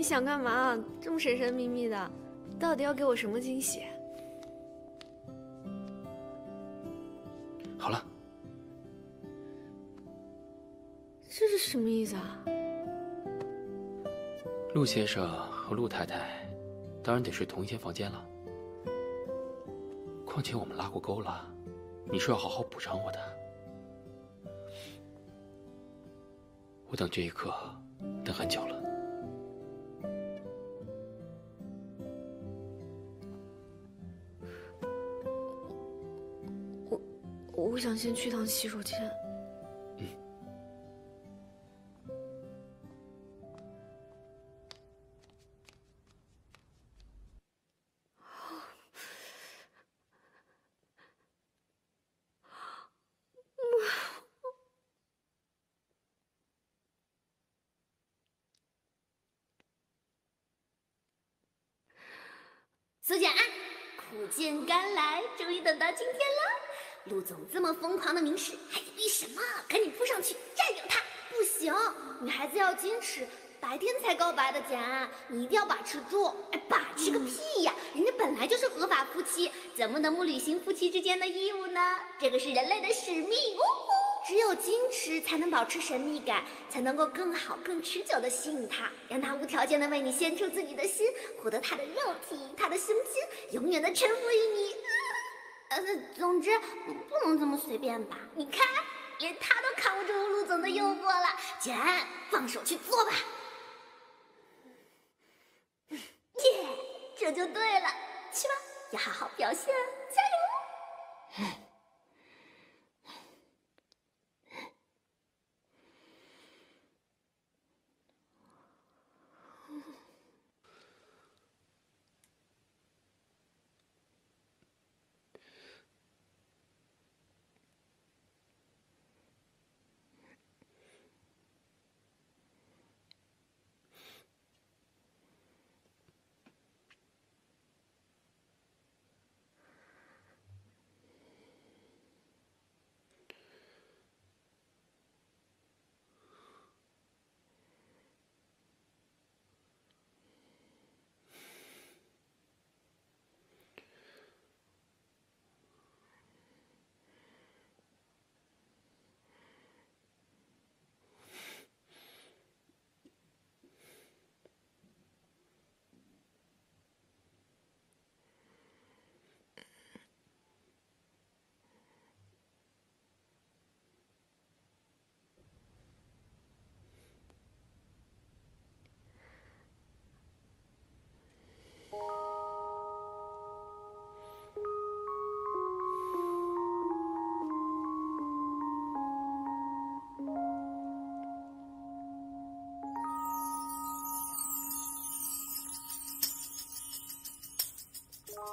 你想干嘛？这么神神秘秘的，到底要给我什么惊喜？好了，这是什么意思啊？陆先生和陆太太，当然得睡同一间房间了。况且我们拉过钩了，你说要好好补偿我的。我等这一刻，等很久了。 我想先去趟洗手间。嗯。苏简安，苦尽甘来，终于等到今天了。 陆总这么疯狂的明示，还在逼什么？赶紧扑上去占有他！不行，女孩子要矜持，白天才告白的简安，你一定要把持住！哎，把持个屁呀！人家本来就是合法夫妻，怎么能不履行夫妻之间的义务呢？这个是人类的使命！只有矜持才能保持神秘感，才能够更好、更持久的吸引他，让他无条件的为你献出自己的心，获得他的肉体、他的胸襟，永远的臣服于你。 总之不能这么随便吧？你看，连他都扛不住陆总的诱惑了。简安，放手去做吧！耶，这就对了，去吧，要好好表现，加油！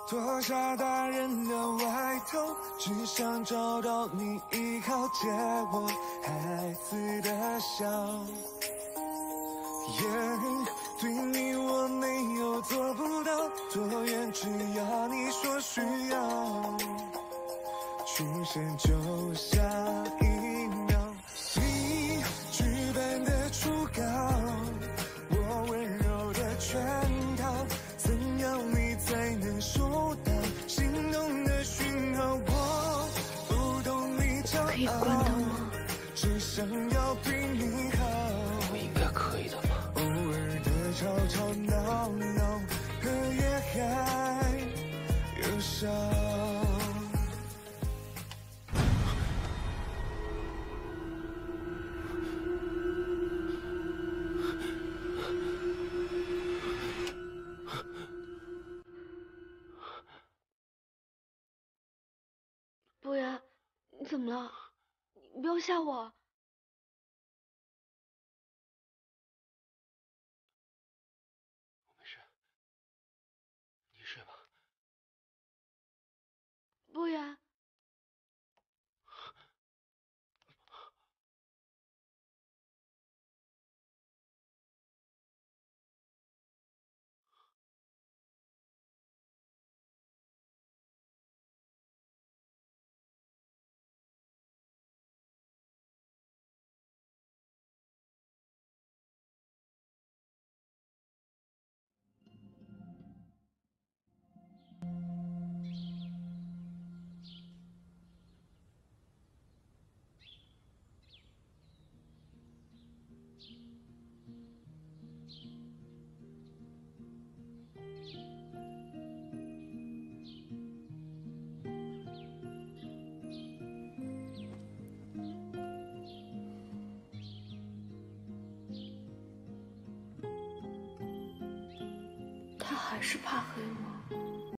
多少大人的外头，只想找到你依靠，借我孩子的笑。对你我没有做不到，多远只要你说需要，出现就下一秒，你剧本的初稿，我温柔的劝。 可以关到吗？我应该可以的吧。博言，你怎么了？ 你不要吓我！我没事，你睡吧。不然，还是怕黑吗？